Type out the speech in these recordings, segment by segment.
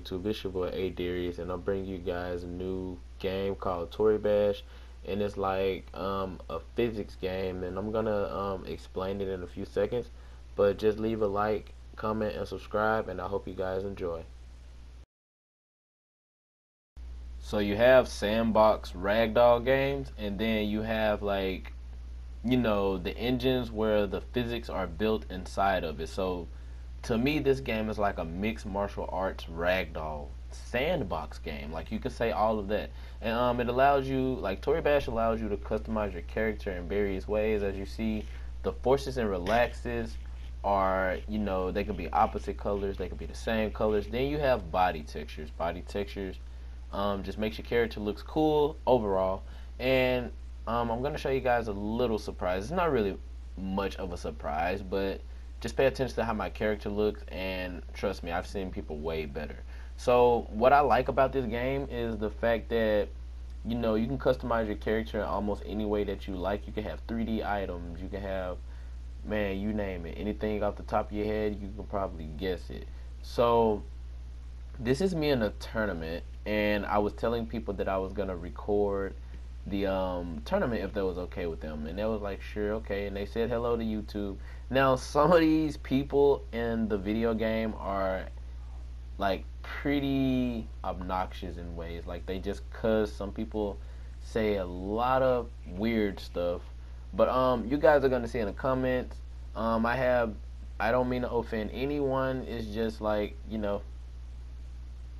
YouTube. It's your boy A Darius, and I'm bringing you guys a new game called Toribash, and it's like a physics game, and I'm gonna explain it in a few seconds. But just leave a like, comment, and subscribe, and I hope you guys enjoy. So you have sandbox ragdoll games, and then you have like, you know, the engines where the physics are built inside of it. So to me, this game is like a mixed martial arts ragdoll sandbox game. Like, you could say all of that. And it allows you, like, Toribash allows you to customize your character in various ways. As you see, the forces and relaxes are, you know, they could be opposite colors, they could be the same colors. Then you have body textures. Body textures just makes your character looks cool overall. And I'm going to show you guys a little surprise. It's not really much of a surprise, but just pay attention to how my character looks, and trust me, I've seen people way better. So what I like about this game is the fact that, you know, you can customize your character in almost any way that you like. You can have 3D items, you can have, man, you name it. Anything off the top of your head, you can probably guess it. So this is me in a tournament, and I was telling people that I was gonna record the tournament if that was okay with them, and they was like, sure, okay, and they said hello to YouTube. Now some of these people in the video game are like pretty obnoxious in ways, like they just cuss. Some people say a lot of weird stuff, but you guys are gonna see in the comments. I don't mean to offend anyone, it's just like, you know,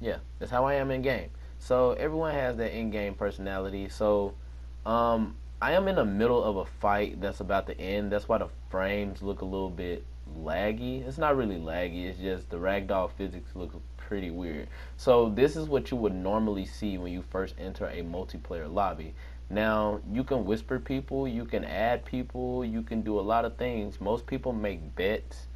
yeah, that's how I am in game. So everyone has their in-game personality. So I am in the middle of a fight that's about to end. That's why the frames look a little bit laggy. It's not really laggy, it's just the ragdoll physics look pretty weird. So this is what you would normally see when you first enter a multiplayer lobby. Now you can whisper people, you can add people, you can do a lot of things. Most people make bets.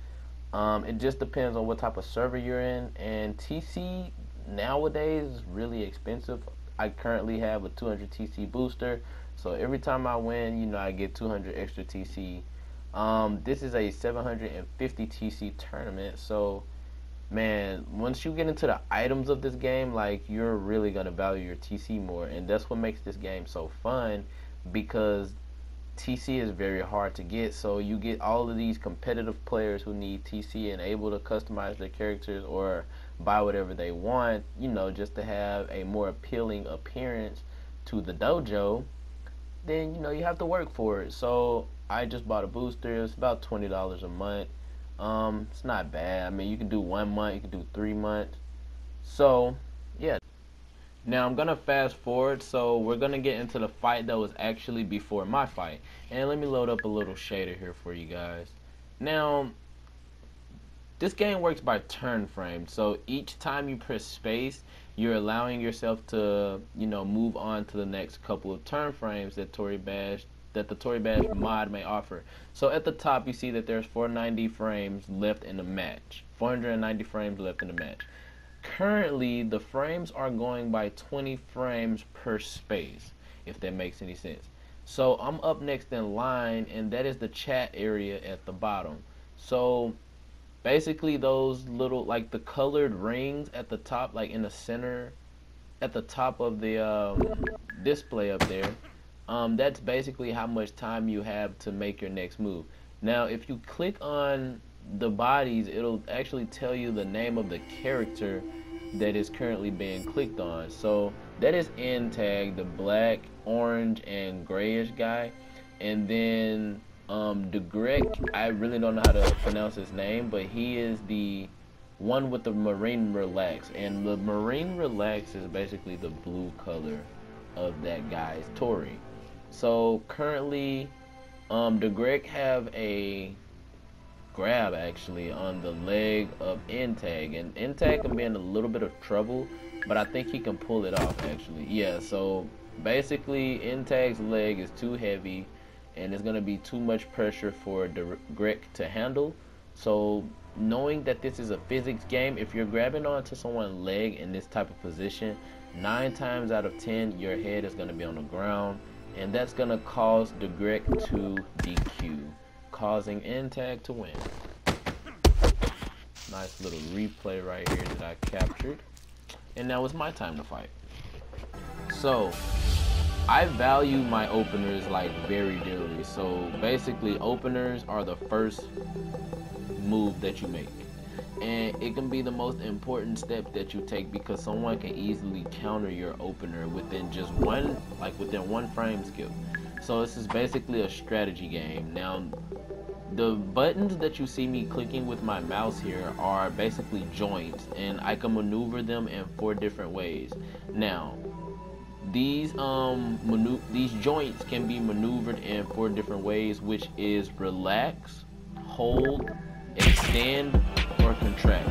It just depends on what type of server you're in, and TC nowadays is really expensive. I currently have a 200 TC booster, so every time I win, you know, I get 200 extra TC. This is a 750 TC tournament, so man, once you get into the items of this game, like, you're really gonna value your TC more, and that's what makes this game so fun, because TC is very hard to get. So you get all of these competitive players who need TC and able to customize their characters or buy whatever they want, you know, just to have a more appealing appearance to the dojo. Then, you know, you have to work for it. So I just bought a booster. It's about $20 a month. It's not bad. I mean, you can do 1 month, you can do 3 months. So yeah. Now I'm gonna fast forward, so we're gonna get into the fight that was actually before my fight. And let me load up a little shader here for you guys. Now, this game works by turn frame, so each time you press space, you're allowing yourself to, you know, move on to the next couple of turn frames that the Toribash mod may offer. So at the top, you see that there's 490 frames left in the match. 490 frames left in the match. Currently, the frames are going by 20 frames per space, if that makes any sense. So I'm up next in line, and that is the chat area at the bottom. So basically, those little, like, the colored rings at the top, like in the center at the top of the display up there, that's basically how much time you have to make your next move. Now if you click on the bodies, it'll actually tell you the name of the character that is currently being clicked on. So that is Ntag, the black, orange, and grayish guy. And then De Greg, I really don't know how to pronounce his name, but he is the one with the marine relax, and the marine relax is basically the blue color of that guy's Tori. So currently De Greg have a grab actually on the leg of Ntag, and Ntag can be in a little bit of trouble, but I think he can pull it off actually. Yeah, so basically Ntag's leg is too heavy, and it's gonna be too much pressure for De Greg to handle. So knowing that this is a physics game, if you're grabbing onto someone's leg in this type of position, 9 times out of 10 your head is gonna be on the ground, and that's gonna cause De Greg to DQ, causing Ntag to win. Nice little replay right here that I captured. and now it's my time to fight. So I value my openers like very dearly. So basically, openers are the first move that you make, and it can be the most important step that you take, because someone can easily counter your opener within just one, like within one frame skip. So this is basically a strategy game. Now the buttons that you see me clicking with my mouse here are basically joints, and I can maneuver them in 4 different ways. Now these joints can be maneuvered in 4 different ways, which is relax, hold, extend, or contract.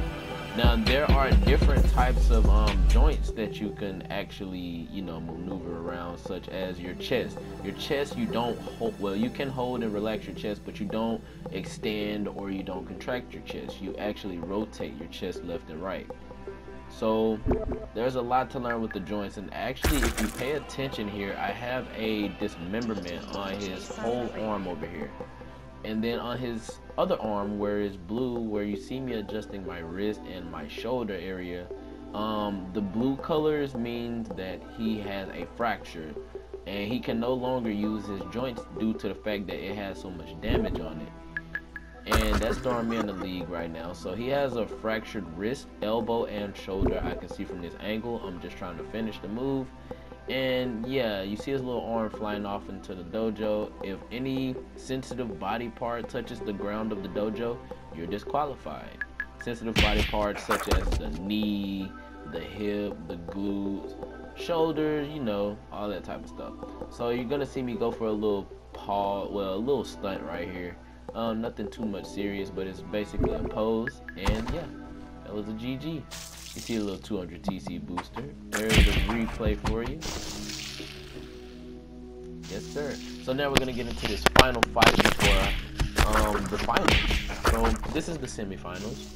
Now there are different types of joints that you can actually, you know, maneuver around, such as your chest. Your chest, you don't hold, well, you can hold and relax your chest, but you don't extend or you don't contract your chest. You actually rotate your chest left and right. So there's a lot to learn with the joints, and actually if you pay attention here, I have a dismemberment on his whole arm over here, and then on his other arm where it's blue, where you see me adjusting my wrist and my shoulder area, the blue colors means that he has a fracture and he can no longer use his joints due to the fact that it has so much damage on it. And that's throwing me in the league right now. So he has a fractured wrist, elbow, and shoulder. I can see from this angle. I'm just trying to finish the move. And yeah, you see his little arm flying off into the dojo. If any sensitive body part touches the ground of the dojo, you're disqualified. Sensitive body parts such as the knee, the hip, the glutes, shoulders, you know, all that type of stuff. So you're gonna see me go for a little paw, well, a little stunt right here. Nothing too much serious, but it's basically a pose. And yeah, that was a GG. You see a little 200 TC booster. There's a replay for you. Yes, sir. So now we're going to get into this final fight before the finals. So this is the semifinals.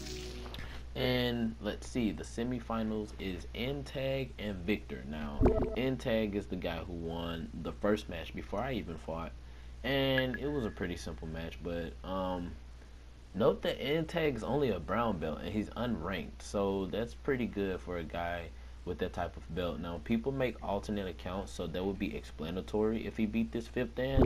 And let's see, the semifinals is Ntag and Victor. Now, Ntag is the guy who won the first match before I even fought. And it was a pretty simple match, but note that Ntag's only a brown belt and he's unranked, so that's pretty good for a guy with that type of belt. Now people make alternate accounts, so that would be explanatory if he beat this 5th Dan,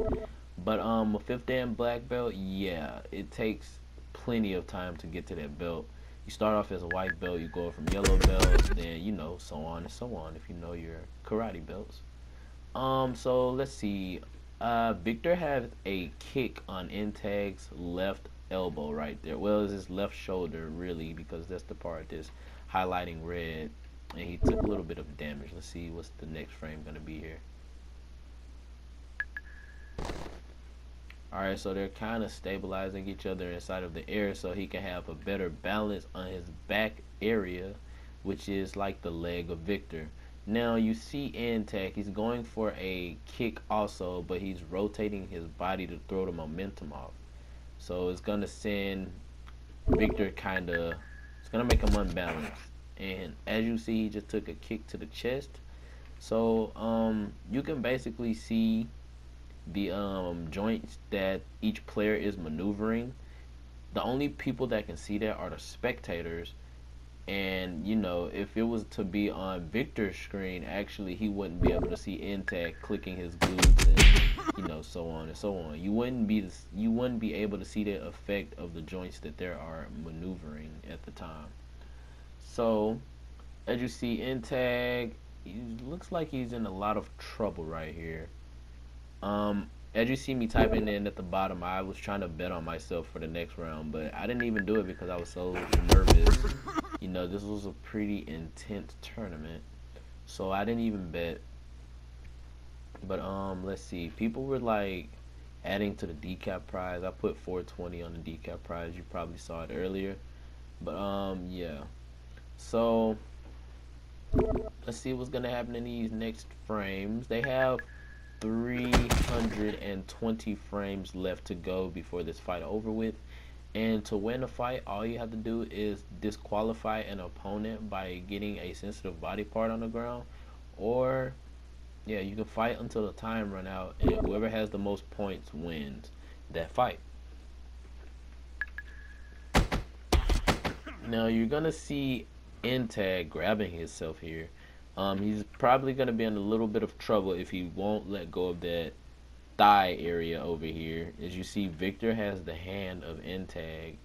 but a 5th Dan black belt, yeah, it takes plenty of time to get to that belt. You start off as a white belt, you go from yellow belt, then, you know, so on and so on, if you know your karate belts. So let's see, Victor has a kick on Ntag's left elbow right there. Well, it's his left shoulder really, because that's the part that's highlighting red, and he took a little bit of damage. Let's see what's the next frame gonna be here. Alright, so they're kind of stabilizing each other inside of the air so he can have a better balance on his back area, which is like the leg of Victor. Now you see Ntag, he's going for a kick also, but he's rotating his body to throw the momentum off. So it's gonna send Victor kinda, it's gonna make him unbalanced. And as you see, he just took a kick to the chest. So you can basically see the joints that each player is maneuvering. The only people that can see that are the spectators. And you know, if it was to be on Victor's screen, actually he wouldn't be able to see Ntag clicking his glutes and, you know, so on and so on. You wouldn't be able to see the effect of the joints that there are maneuvering at the time. So as you see, Ntag, he looks like he's in a lot of trouble right here. As you see me typing in at the bottom, I was trying to bet on myself for the next round, but I didn't even do it because I was so nervous. You know, this was a pretty intense tournament, so I didn't even bet. But let's see. People were like adding to the decap prize. I put 420 on the decap prize. You probably saw it earlier, but yeah. So let's see what's gonna happen in these next frames. They have 320 frames left to go before this fight over with, and to win a fight, all you have to do is disqualify an opponent by getting a sensitive body part on the ground, or yeah, you can fight until the time run out, and whoever has the most points wins that fight. Now you're gonna see Ntag grabbing himself here. He's probably going to be in a little bit of trouble if he won't let go of that thigh area over here. As you see, Victor has the hand of Ntag,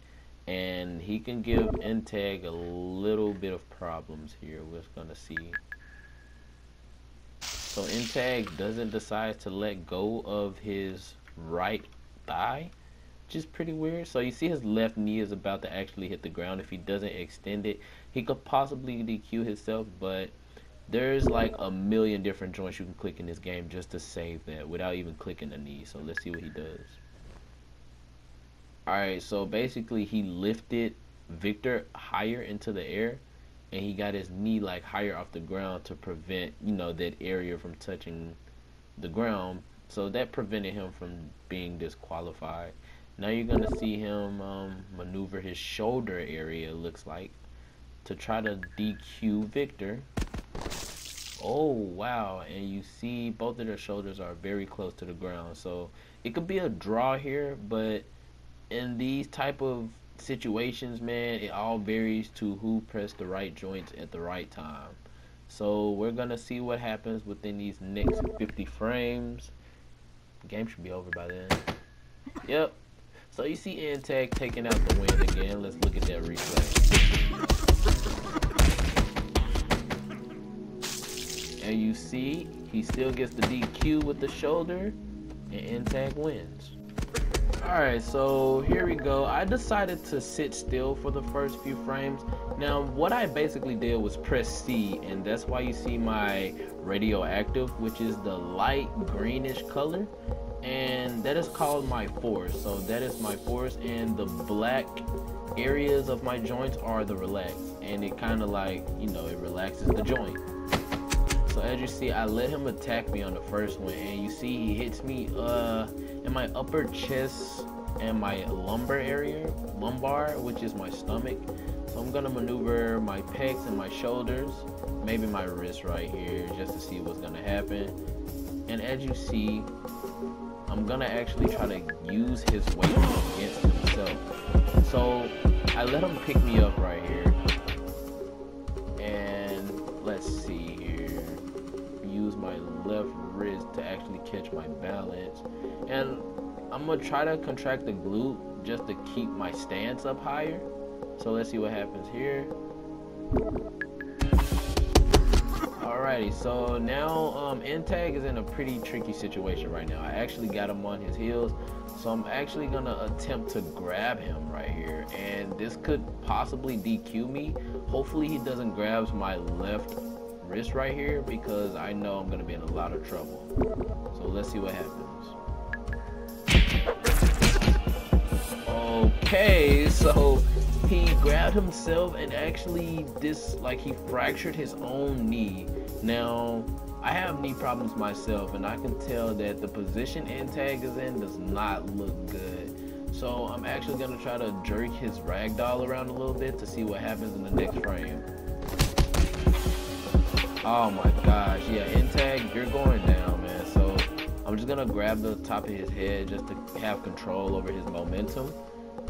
and he can give Ntag a little bit of problems here. We're going to see. So Ntag doesn't decide to let go of his right thigh, which is pretty weird. So you see his left knee is about to actually hit the ground. If he doesn't extend it, he could possibly DQ himself, but there's like a million different joints you can click in this game just to save that without even clicking the knee. So let's see what he does. Alright, so basically he lifted Victor higher into the air, and he got his knee like higher off the ground to prevent, you know, that area from touching the ground. So that prevented him from being disqualified. Now you're going to see him maneuver his shoulder area, looks like, to try to DQ Victor. Oh wow, and you see both of their shoulders are very close to the ground, so it could be a draw here, but in these type of situations, man, it all varies to who pressed the right joints at the right time. So we're gonna see what happens within these next 50 frames. The game should be over by then. Yep, so you see Ntag taking out the win again. Let's look at that replay. And you see, he still gets the DQ with the shoulder, and Ntag wins. Alright, so here we go. I decided to sit still for the first few frames. Now, what I basically did was press C, and that's why you see my radioactive, which is the light greenish color, and that is called my force. So that is my force, and the black areas of my joints are the relax, and it kind of like, you know, it relaxes the joint. So as you see, I let him attack me on the first one, and you see he hits me in my upper chest and my lumbar area, which is my stomach. So I'm gonna maneuver my pecs and my shoulders, maybe my wrist right here, just to see what's gonna happen. And as you see, I'm gonna actually try to use his weight against himself. So I let him pick me up right here, and let's see here. Use my left wrist to actually catch my balance, and I'm gonna try to contract the glute just to keep my stance up higher. So let's see what happens here. Alrighty, so now Ntag is in a pretty tricky situation right now. I actually got him on his heels, so I'm actually gonna attempt to grab him right here, and this could possibly DQ me. Hopefully he doesn't grab my left wrist right here, because I know I'm gonna be in a lot of trouble. So let's see what happens. Okay, so he grabbed himself and actually he fractured his own knee. Now I have knee problems myself, and I can tell that the position Ntag is in does not look good. So I'm actually gonna try to jerk his ragdoll around a little bit to see what happens in the next frame. Oh my gosh, yeah, Ntag, you're going down, man. So I'm just gonna grab the top of his head just to have control over his momentum,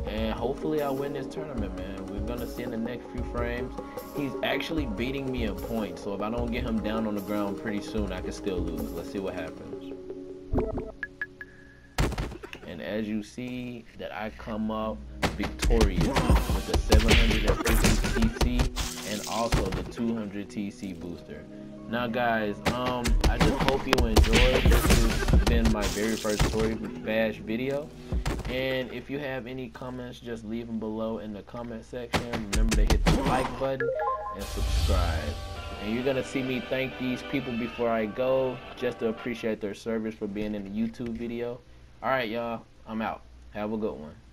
and hopefully I win this tournament, man. We're gonna see in the next few frames. He's actually beating me in points, so if I don't get him down on the ground pretty soon, I could still lose. Let's see what happens. And as you see that I come up victorious with the 750 CC. And also the 200 TC booster. Now guys, I just hope you enjoyed. This has been my very first Toribash video, and if you have any comments, just leave them below in the comment section. Remember to hit the like button and subscribe, and you're gonna see me thank these people before I go, just to appreciate their service for being in the YouTube video. All right y'all, I'm out. Have a good one.